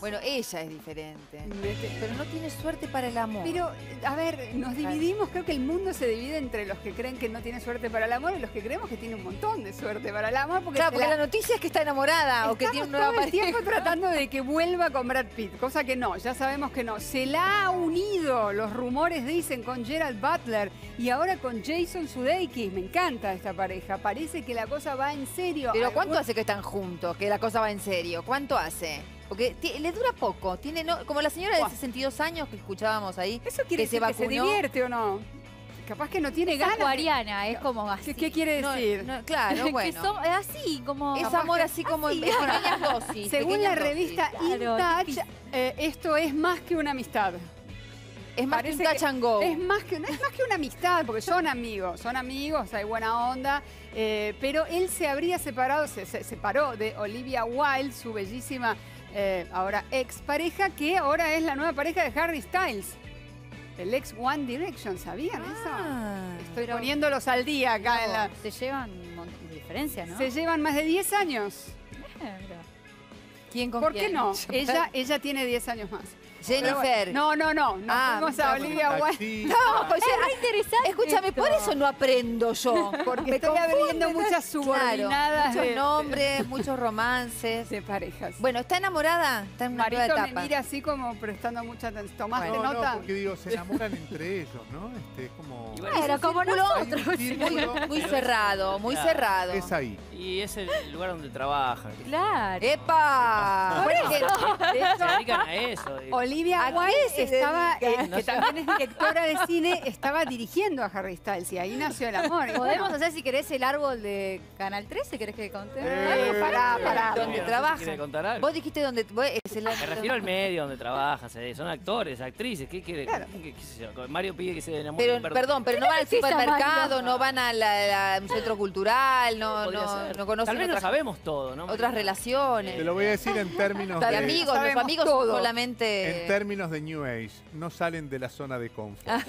Bueno, ella es diferente, pero no tiene suerte para el amor. Pero, a ver, nos dividimos, creo que el mundo se divide entre los que creen que no tiene suerte para el amor y los que creemos que tiene un montón de suerte para el amor. Porque, claro, porque la noticia es que está enamorada o que tiene un nuevo pareja. Estamos todo el tiempo tratando de que vuelva con Brad Pitt, cosa que no, ya sabemos que no. Se la ha unido, los rumores dicen, con Gerald Butler y ahora con Jason Sudeikis. Me encanta esta pareja, parece que la cosa va en serio. Pero ¿cuánto hace que están juntos, que la cosa va en serio? ¿Cuánto hace? Porque le dura poco, tiene como la señora de 62 años que escuchábamos ahí. ¿Eso quiere decir que se divierte o no? Capaz que no tiene es ganas. Ariana, es como así. ¿Qué quiere decir? No, no, claro, bueno. Es así, como... Es amor así como en pequeñas dosis. Según la revista InTouch, esto es más que una amistad. Es más que un touch and go. Es más que una amistad, porque son amigos, hay buena onda. Pero él se habría separado, se separó de Olivia Wilde, su bellísima... ahora ex pareja, que ahora es la nueva pareja de Harry Styles, el ex One Direction, ¿sabían eso? Estoy poniéndolos al día acá. No, se llevan diferencia, ¿no? Se llevan más de 10 años. Pero... ¿Quién con quién? ¿Por qué no? Ella tiene 10 años más. Jennifer. Bueno, no fuimos a Olivia Wilde. No, es re interesante. Escúchame, esto. Por eso no aprendo yo. Porque me estoy abriendo muchas subordinadas. Claro, muchos nombres, muchos romances. De parejas. Bueno, ¿está enamorada? Está en una nueva etapa. Marito me mira así como prestando mucha atención. ¿Tomaste nota? No, porque digo, se enamoran entre ellos, ¿no? Es como... Bueno, era como nosotros. Muy cerrado, muy cerrado. Es ahí. Y es el lugar donde trabajan. Claro. ¡Epa! Se dedican a eso. Olivia Wilde estaba, que también es directora de cine, estaba dirigiendo a Harry Styles y ahí nació el amor. Podemos hacer, si querés, el árbol de Canal 13, ¿querés que conté? Pará. ¿Dónde trabaja? No, vos dijiste donde... Me refiero al medio donde trabajas, son actores, actrices, ¿qué quiere? Claro. ¿Qué sé yo? Mario pide que se enamore. Pero, perdón, pero no van al supermercado, no van al centro cultural, no conocen... Tal vez no sabemos todo, ¿no? Otras relaciones. Te lo voy a decir en términos de... Los amigos solamente... En términos de New Age, no salen de la zona de confort.